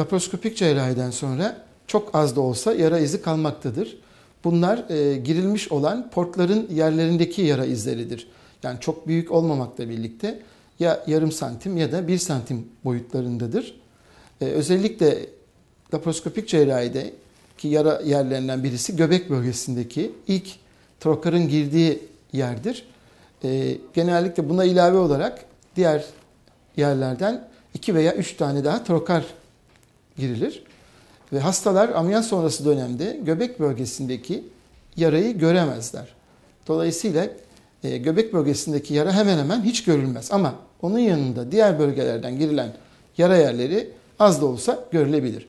Laparoskopik cerrahiden sonra çok az da olsa yara izi kalmaktadır. Bunlar girilmiş olan portların yerlerindeki yara izleridir. Yani çok büyük olmamakla birlikte ya yarım santim ya da 1 santim boyutlarındadır. Özellikle laparoskopik cerrahide ki yara yerlerinden birisi göbek bölgesindeki ilk trokarın girdiği yerdir. Genellikle buna ilave olarak diğer yerlerden 2 veya 3 tane daha trokar girilir. Ve hastalar ameliyat sonrası dönemde göbek bölgesindeki yarayı göremezler. Dolayısıyla göbek bölgesindeki yara hemen hemen hiç görülmez. Ama onun yanında diğer bölgelerden girilen yara yerleri az da olsa görülebilir.